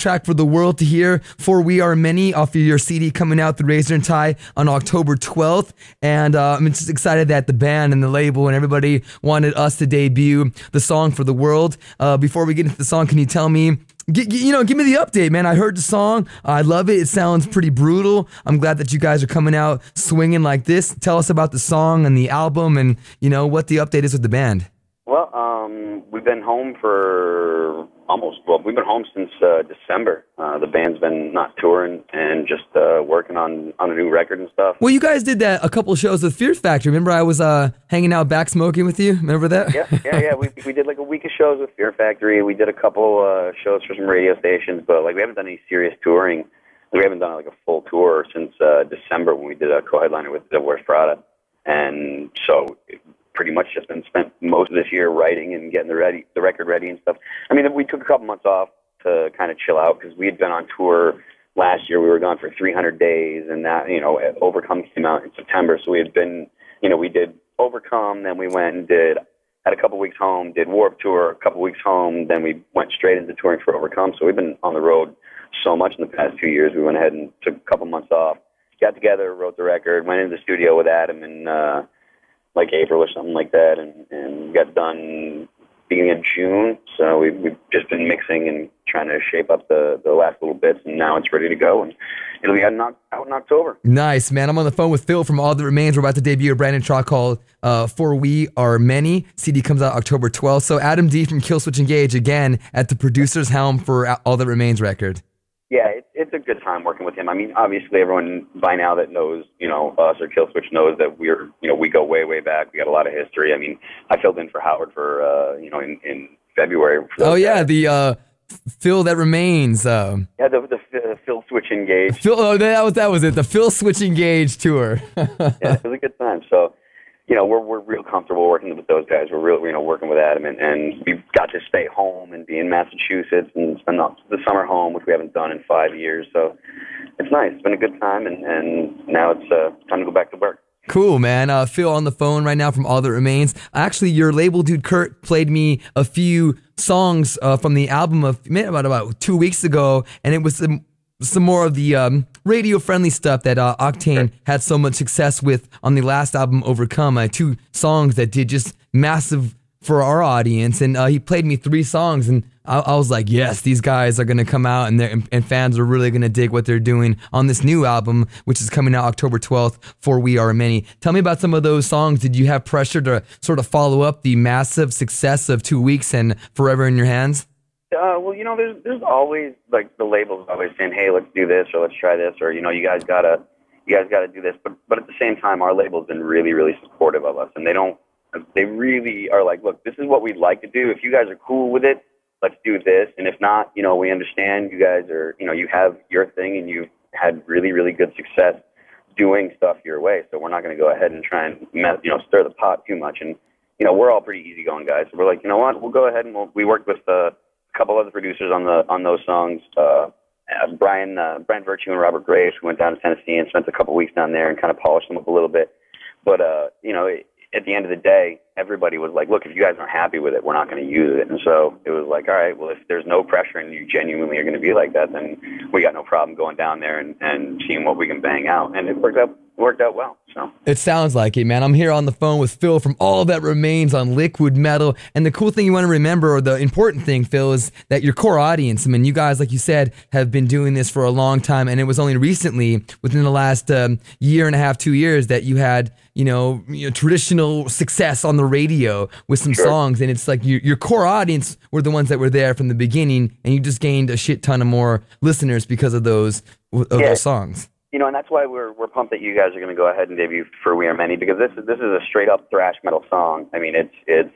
track for the world to hear. For We Are Many off of your CD coming out, The Razor and Tie, on October 12th. And I'm just excited that the band and the label and everybody wanted us to debut the song for the world. Before we get into the song, can you tell me, you know, give me the update, man. I heard the song. I love it. It sounds pretty brutal. I'm glad that you guys are coming out swinging like this. Tell us about the song and the album and, you know, what the update is with the band. Well, we've been home for almost, well, we've been home since December. The band's been not touring and just working on a new record and stuff. Well, you guys did that a couple shows with Fear Factory. Remember I was hanging out back smoking with you? Remember that? Yeah. We did like a week of shows with Fear Factory. We did a couple shows for some radio stations, but like we haven't done any serious touring. We haven't done like a full tour since December when we did a co-headliner with The Worst Product. And so... pretty much just been spent most of this year writing and getting the record ready and stuff. I mean, we took a couple months off to kind of chill out because we had been on tour last year. We were gone for 300 days, and that, you know, Overcome came out in September. So we had been, you know, we did Overcome, then we went and did, had a couple weeks home, did Warped Tour, a couple weeks home, then we went straight into touring for Overcome. So we've been on the road so much in the past 2 years. We went ahead and took a couple months off, got together, wrote the record, went into the studio with Adam and, like April or something like that, and got done beginning of June. So we've just been mixing and trying to shape up the last little bits, and now it's ready to go, and it'll be out in October. Nice, man. I'm on the phone with Phil from All That Remains. We're about to debut a brand new track called For We Are Many. CD comes out October 12th. So Adam D from Killswitch Engage, again, at the producer's helm for All That Remains record. Yeah, it's a good time working with him. I mean, obviously everyone by now that knows, you know, us or Killswitch knows that we're, you know, we go way, way back. We got a lot of history. I mean, I filled in for Howard for, you know, in February. Oh, yeah, guys. The Phil that remains. Yeah, the Phil Switch Engage. That was it, the Phil Switch Engage tour. Yeah, it was a good time. So, you know, we're real comfortable working with those guys. We're real, you know, working with Adam, and we've got to stay home and be in Massachusetts and spend the summer home, which we haven't done in 5 years. So it's nice. It's been a good time, and now it's time to go back to work. Cool, man. Phil on the phone right now from All That Remains. Actually, your label dude, Kurt, played me a few songs from the album about 2 weeks ago, and it was some more of the radio-friendly stuff that Octane had so much success with on the last album, Overcome. Two songs that did just massive for our audience, and he played me three songs, and I was like, yes, these guys are going to come out, and fans are really going to dig what they're doing on this new album, which is coming out October 12th, For We Are Many. Tell me about some of those songs. Did you have pressure to sort of follow up the massive success of 2 Weeks and Forever In Your Hands? Well, you know, there's always, like, the label's always saying, hey, let's do this, or let's try this, or, you know, you guys gotta do this. But at the same time, our label's been really, really supportive of us, and they really are like, look, this is what we'd like to do. If you guys are cool with it, let's do this. And if not, you know, we understand you guys are, you know, you have your thing, and you've had really, really good success doing stuff your way, so we're not going to go ahead and try and, you know, stir the pot too much. And, you know, we're all pretty easygoing guys, so we're like, you know what, we'll go ahead and we worked with the couple other producers on those songs, Brent Virtue and Robert Grace, who went down to Tennessee and spent a couple weeks down there and kind of polished them up a little bit. But you know, at the end of the day, everybody was like, "Look, if you guys aren't happy with it, we're not going to use it." And so it was like, "All right, well, if there's no pressure and you genuinely are going to be like that, then we got no problem going down there and seeing what we can bang out." And it worked out well. So it sounds like it, man. I'm here on the phone with Phil from All That Remains on Liquid Metal, and the cool thing you want to remember, or the important thing, Phil, is that your core audience, I mean, you guys, like you said, have been doing this for a long time, and it was only recently, within the last year and a half, 2 years, that you had, you know traditional success on the radio with some songs, and it's like your core audience were the ones that were there from the beginning, and you just gained a shit ton of more listeners because of those songs. You know, and that's why we're pumped that you guys are going to go ahead and debut For We Are Many, because this is a straight up thrash metal song. I mean, it's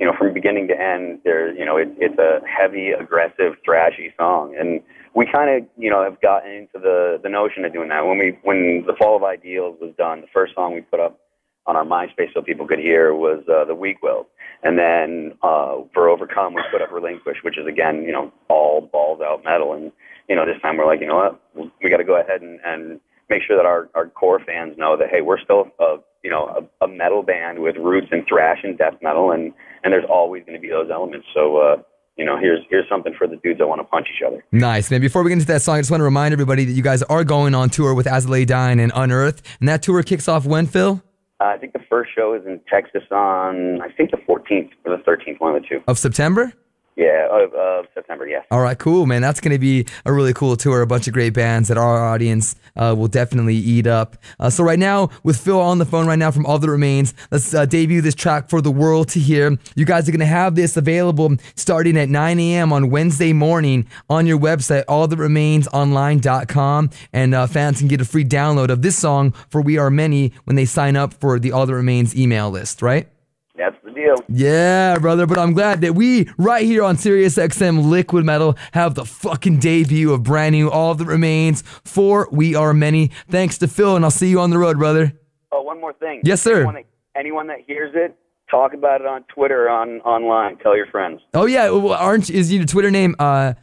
you know, from beginning to end, there's, you know, it's a heavy, aggressive, thrashy song, and we kind of, you know, have gotten into the notion of doing that. When The Fall of Ideals was done, the first song we put up on our MySpace so people could hear was The Weak Will, and then for Overcome we put up Relinquish, which is, again, you know, all balls out metal. And you know, this time we're like, you know what, we got to go ahead and make sure that our core fans know that, hey, we're still a metal band with roots in thrash and death metal, and there's always going to be those elements. So you know, here's something for the dudes that want to punch each other. Nice, man. Before we get into that song, I just want to remind everybody that you guys are going on tour with Azaleigh Dine and Unearthed, and that tour kicks off when, Phil? I think the first show is in Texas on, I think, the 14th or the 13th, one of the two. Of September? Yeah, of September, yes. All right, cool, man. That's going to be a really cool tour. A bunch of great bands that our audience will definitely eat up. So right now, with Phil on the phone right now from All That Remains, let's debut this track for the world to hear. You guys are going to have this available starting at 9 a.m. on Wednesday morning on your website, alltheremainsonline.com, and fans can get a free download of this song, For We Are Many, when they sign up for the All That Remains email list, right? That's the deal. Yeah, brother, but I'm glad that we, right here on SiriusXM Liquid Metal, have the fucking debut of brand new All That Remains for We Are Many. Thanks to Phil, and I'll see you on the road, brother. Oh, one more thing. Yes, sir. Anyone that hears it, talk about it on Twitter, online. Tell your friends. Oh, yeah. Well, is your Twitter name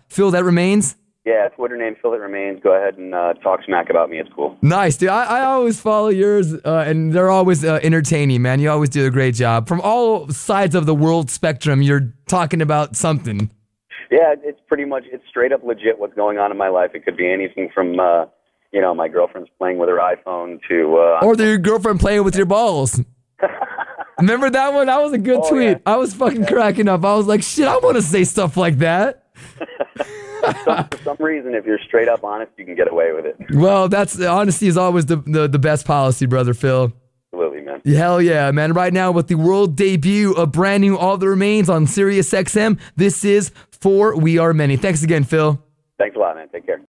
Phil That Remains? Yeah, Twitter name Phil That Remains. Go ahead and talk smack about me. It's cool. Nice, dude. I always follow yours, and they're always entertaining, man. You always do a great job. From all sides of the world spectrum, you're talking about something. Yeah, it's straight up legit what's going on in my life. It could be anything from, you know, my girlfriend's playing with her iPhone to... or your girlfriend playing with your balls. Remember that one? That was a good tweet. Yeah. I was fucking cracking up. I was like, shit, I want to say stuff like that. For some reason, if you're straight up honest, you can get away with it. Well, that's honesty is always the best policy, brother Phil. Absolutely, man. Hell yeah, man. Right now, with the world debut of brand new All That Remains on SiriusXM, this is For We Are Many. Thanks again, Phil. Thanks a lot, man. Take care.